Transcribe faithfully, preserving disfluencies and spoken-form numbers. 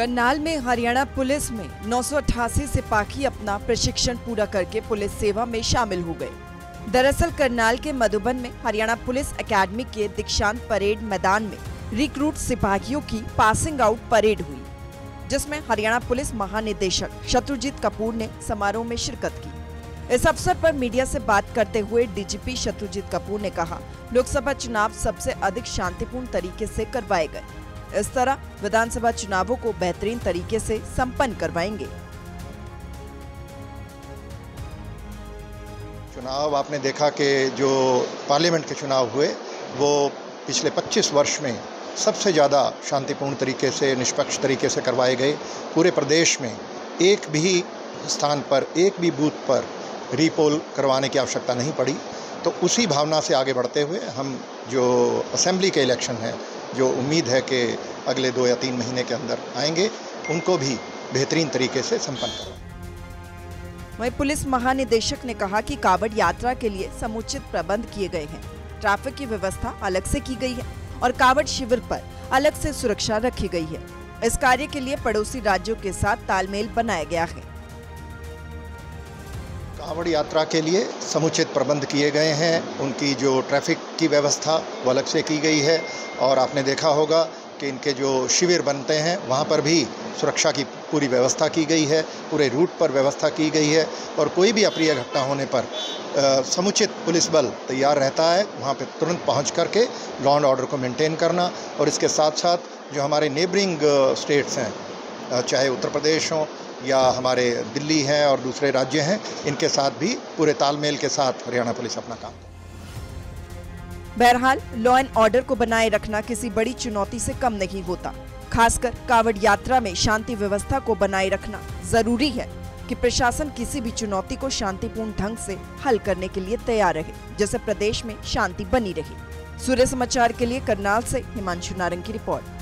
करनाल में हरियाणा पुलिस में नौ सौ अठासी सिपाही अपना प्रशिक्षण पूरा करके पुलिस सेवा में शामिल हो गए। दरअसल करनाल के मधुबन में हरियाणा पुलिस एकेडमी के दीक्षांत परेड मैदान में रिक्रूट सिपाहियों की पासिंग आउट परेड हुई, जिसमें हरियाणा पुलिस महानिदेशक शत्रुजीत कपूर ने समारोह में शिरकत की। इस अवसर पर मीडिया से बात करते हुए डीजीपी शत्रुजीत कपूर ने कहा, लोकसभा चुनाव सबसे अधिक शांतिपूर्ण तरीके से करवाए गए, इस तरह विधानसभा चुनावों को बेहतरीन तरीके से संपन्न करवाएंगे। चुनाव आपने देखा कि जो पार्लियामेंट के चुनाव हुए वो पिछले पच्चीस वर्ष में सबसे ज़्यादा शांतिपूर्ण तरीके से, निष्पक्ष तरीके से करवाए गए। पूरे प्रदेश में एक भी स्थान पर, एक भी बूथ पर रीपोल करवाने की आवश्यकता नहीं पड़ी। तो उसी भावना से आगे बढ़ते हुए हम जो असेंबली के इलेक्शन हैं, जो उम्मीद है कि अगले दो या तीन महीने के अंदर आएंगे, उनको भी बेहतरीन तरीके से संपन्न करवाएंगे। वहीं पुलिस महानिदेशक ने कहा कि कांवड़ यात्रा के लिए समुचित प्रबंध किए गए हैं, ट्रैफिक की व्यवस्था अलग से की गई है और कांवड़ शिविर पर अलग से सुरक्षा रखी गई है। इस कार्य के लिए पड़ोसी राज्यों के साथ तालमेल बनाया गया है। कांवड़ यात्रा के लिए समुचित प्रबंध किए गए हैं, उनकी जो ट्रैफिक की व्यवस्था वो अलग से की गई है और आपने देखा होगा कि इनके जो शिविर बनते हैं वहाँ पर भी सुरक्षा की पूरी व्यवस्था की गई है, पूरे रूट पर व्यवस्था की गई है और कोई भी अप्रिय घटना होने पर आ, समुचित पुलिस बल तैयार रहता है। वहाँ पर तुरंत पहुँच करके लॉ एंड ऑर्डर को मेंटेन करना और इसके साथ साथ जो हमारे नेबरिंग स्टेट्स हैं, चाहे उत्तर प्रदेश हों या हमारे दिल्ली हैं और दूसरे राज्य हैं, इनके साथ भी पूरे तालमेल के साथ हरियाणा पुलिस अपना काम करती है। बहरहाल लॉ एंड ऑर्डर को बनाए रखना किसी बड़ी चुनौती से कम नहीं होता। खासकर कांवड़ यात्रा में शांति व्यवस्था को बनाए रखना जरूरी है कि प्रशासन किसी भी चुनौती को शांतिपूर्ण ढंग से हल करने के लिए तैयार रहे, जिससे प्रदेश में शांति बनी रहे। सूर्य समाचार के लिए करनाल से हिमांशु नारंग की रिपोर्ट।